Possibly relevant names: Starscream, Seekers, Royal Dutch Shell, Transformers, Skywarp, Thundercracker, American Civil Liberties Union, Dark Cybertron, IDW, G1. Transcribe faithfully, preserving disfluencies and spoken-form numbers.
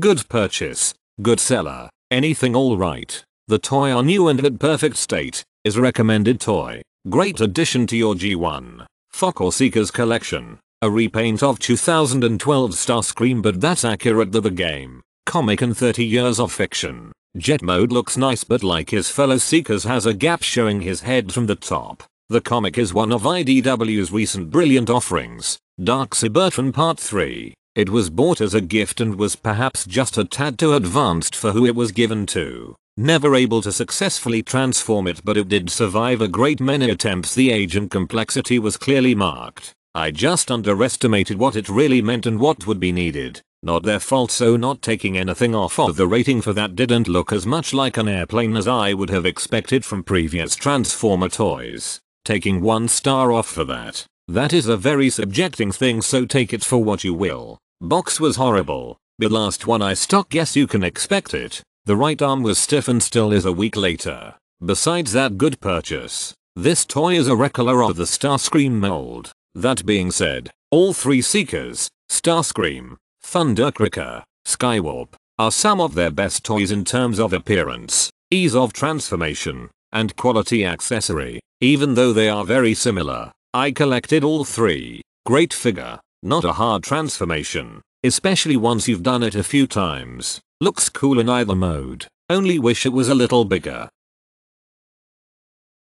Good purchase. Good seller. Anything alright. The toy are new and at perfect state. Is recommended toy. Great addition to your G one. F O C or Seekers collection. A repaint of two thousand twelve Starscream, but that's accurate to the game. Comic and thirty years of fiction. Jet mode looks nice, but like his fellow Seekers has a gap showing his head from the top. The comic is one of I D W's recent brilliant offerings, Dark Cybertron Part three. It was bought as a gift and was perhaps just a tad too advanced for who it was given to. Never able to successfully transform it, but it did survive a great many attempts. The age and complexity was clearly marked. I just underestimated what it really meant and what would be needed. Not their fault, so not taking anything off of the rating for that. Didn't look as much like an airplane as I would have expected from previous Transformer toys. Taking one star off for that. That is a very subjecting thing, so take it for what you will. Box was horrible. The last one I stock, yes, you can expect it. The right arm was stiff and still is a week later. Besides that, good purchase. This toy is a recolor of the Starscream mold. That being said, all three Seekers, Starscream, Thundercracker, Skywarp, are some of their best toys in terms of appearance, ease of transformation, and quality accessory. Even though they are very similar, I collected all three. Great figure, not a hard transformation, especially once you've done it a few times. Looks cool in either mode, only wish it was a little bigger.